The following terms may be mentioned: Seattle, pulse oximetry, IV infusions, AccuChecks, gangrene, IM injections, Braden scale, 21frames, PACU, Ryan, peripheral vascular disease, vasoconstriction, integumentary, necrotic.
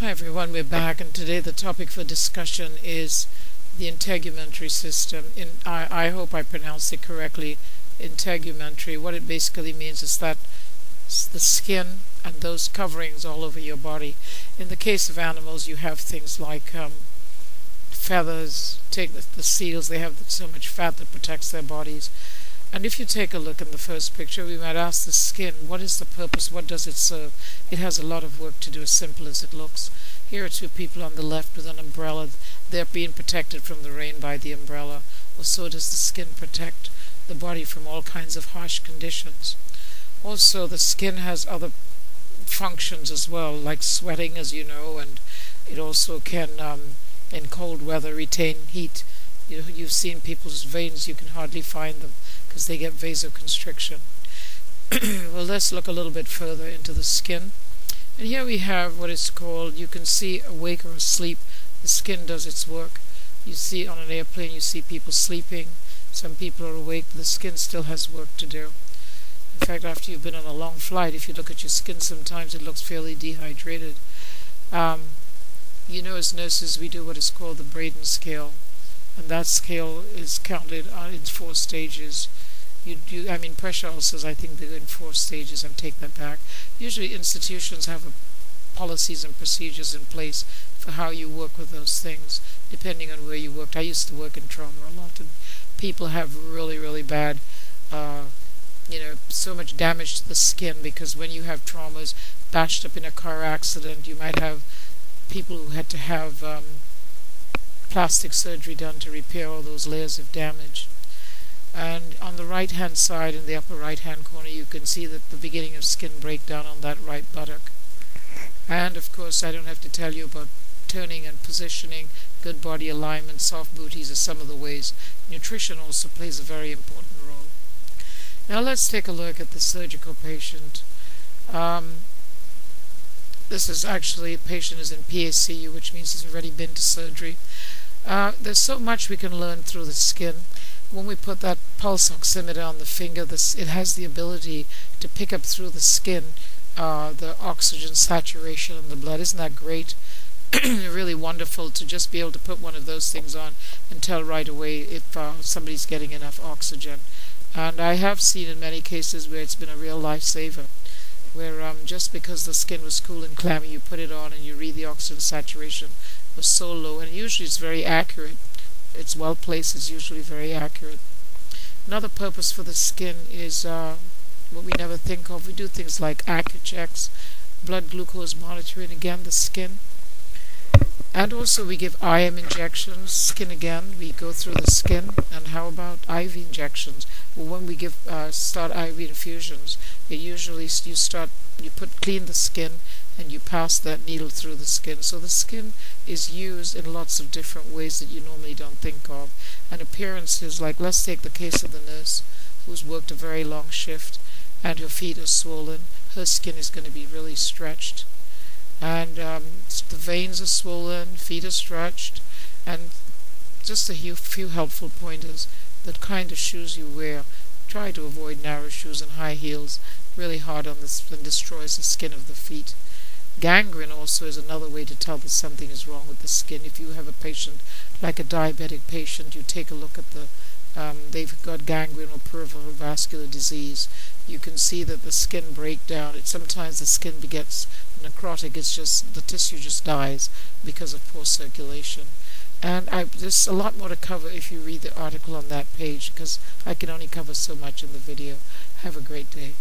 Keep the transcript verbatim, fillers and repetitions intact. Hi everyone, we're back, and today the topic for discussion is the integumentary system. In, I, I hope I pronounced it correctly, integumentary. What it basically means is that the skin and those coverings all over your body. In the case of animals, you have things like um, feathers. Take the, the seals, they have so much fat that protects their bodies. And if you take a look in the first picture, we might ask the skin, what is the purpose, what does it serve? It has a lot of work to do, as simple as it looks. Here are two people on the left with an umbrella. They're being protected from the rain by the umbrella. Or so does the skin protect the body from all kinds of harsh conditions. Also, the skin has other functions as well, like sweating, as you know, and it also can, um, in cold weather, retain heat. You, you've seen people's veins, you can hardly find them because they get vasoconstriction. Well, let's look a little bit further into the skin. And here we have what is called, you can see awake or asleep, the skin does its work. You see on an airplane, you see people sleeping, some people are awake, but the skin still has work to do. In fact, after you've been on a long flight, if you look at your skin sometimes, it looks fairly dehydrated. Um, you know, as nurses, we do what is called the Braden scale. And that scale is counted uh, in four stages. You do, I mean, pressure ulcers, I think they're in four stages, and take that back. Usually institutions have a, policies and procedures in place for how you work with those things, depending on where you worked. I used to work in trauma a lot, and people have really, really bad, uh, you know, so much damage to the skin, because when you have traumas, bashed up in a car accident, you might have people who had to have Um, plastic surgery done to repair all those layers of damage. And on the right hand side, in the upper right hand corner, you can see that the beginning of skin breakdown on that right buttock. And of course, I don't have to tell you about turning and positioning, good body alignment, soft booties are some of the ways. Nutrition also plays a very important role. Now let's take a look at the surgical patient. Um, this is actually, the patient is in P A C U, which means he's already been to surgery. Uh, there's so much we can learn through the skin. When we put that pulse oximeter on the finger, this, it has the ability to pick up through the skin uh, the oxygen saturation in the blood. Isn't that great? Really wonderful to just be able to put one of those things on and tell right away if uh, somebody's getting enough oxygen. And I have seen in many cases where it's been a real lifesaver, where um, just because the skin was cool and clammy, you put it on and you read the oxygen saturation was so low, and usually it's very accurate. It's well placed, it's usually very accurate. Another purpose for the skin is uh, what we never think of. We do things like AccuChecks, blood glucose monitoring, again the skin. And also we give I M injections, skin again, we go through the skin. And how about I V injections? Well, when we give uh, start I V infusions, you usually you start, you put clean the skin, and you pass that needle through the skin. So the skin is used in lots of different ways that you normally don't think of. And appearances, like let's take the case of the nurse who's worked a very long shift and her feet are swollen. Her skin is going to be really stretched. And um, the veins are swollen, feet are stretched, and just a few helpful pointers. The kind of shoes you wear. Try to avoid narrow shoes and high heels. Really hard on this and destroys the skin of the feet. Gangrene also is another way to tell that something is wrong with the skin. If you have a patient, like a diabetic patient, you take a look at the, um, they've got gangrene or peripheral vascular disease. You can see that the skin breakdown, it, sometimes the skin gets necrotic, it's just, the tissue just dies because of poor circulation. And I, there's a lot more to cover if you read the article on that page, because I can only cover so much in the video. Have a great day.